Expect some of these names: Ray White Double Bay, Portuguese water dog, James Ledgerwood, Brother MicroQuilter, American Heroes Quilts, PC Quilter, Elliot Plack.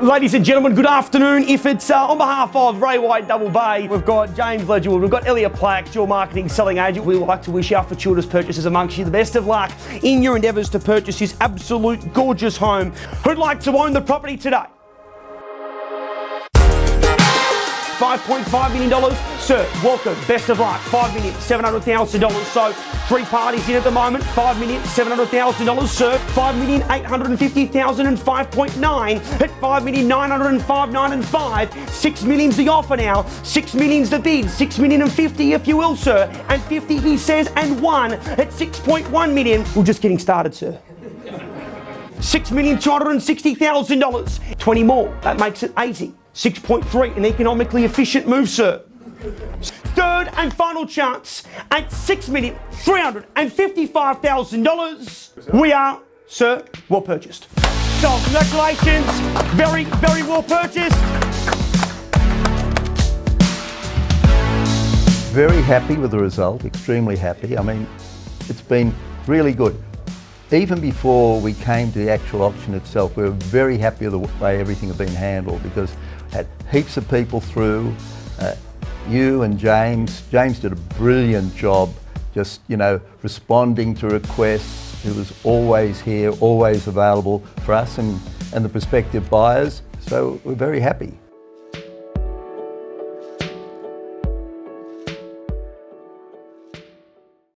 Ladies and gentlemen, good afternoon. If it's on behalf of Ray White Double Bay, we've got James Ledgerwood, we've got Elliot Plack, your marketing selling agent. We would like to wish our fortuitous purchases amongst you the best of luck in your endeavours to purchase this absolute gorgeous home. Who'd like to own the property today? $5.5 million, sir, welcome, best of luck, $5,700,000, so three parties in at the moment, $5,700,000, sir, $5,850,000 and 5.9, at $5,905,9 and 5, $6 million's the offer now, $6 million's the bid, $6,050,000 if you will, sir, and 50 he says, and 1 at 6.1 million, we're just getting started, sir. $6,260,000, 20 more, that makes it 80. 6.3, an economically efficient move, sir. Third and final chance at $6,355,000. We are, sir, well purchased. So, congratulations, very, very well purchased. Very happy with the result, extremely happy. I mean, it's been really good. Even before we came to the actual auction itself, we were very happy with the way everything had been handled because had heaps of people through, you and James. James did a brilliant job just, you know, responding to requests. He was always here, always available for us and the prospective buyers. So we're very happy.